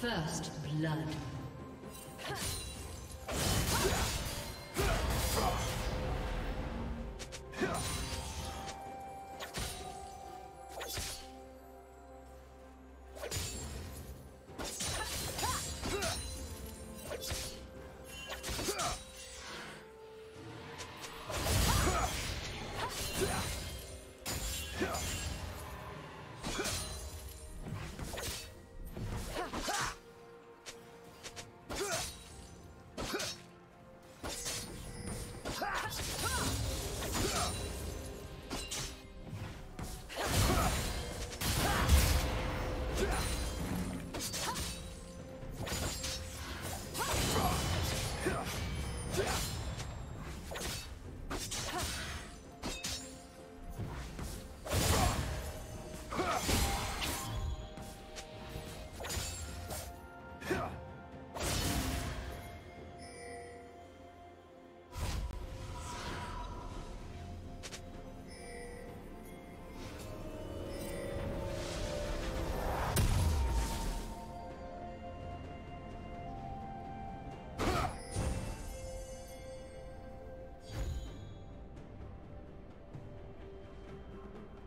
First blood.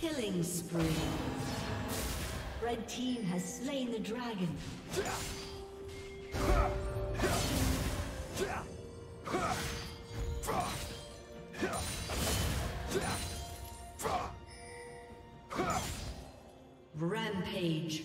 Killing spree. Red team has slain the dragon. Rampage.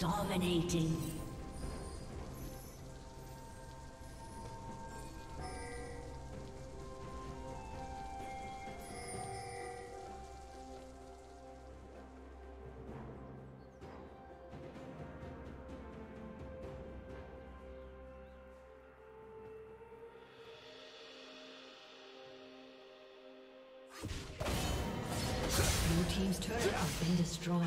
Dominating. Your team's turret has been destroyed.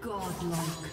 Godlike.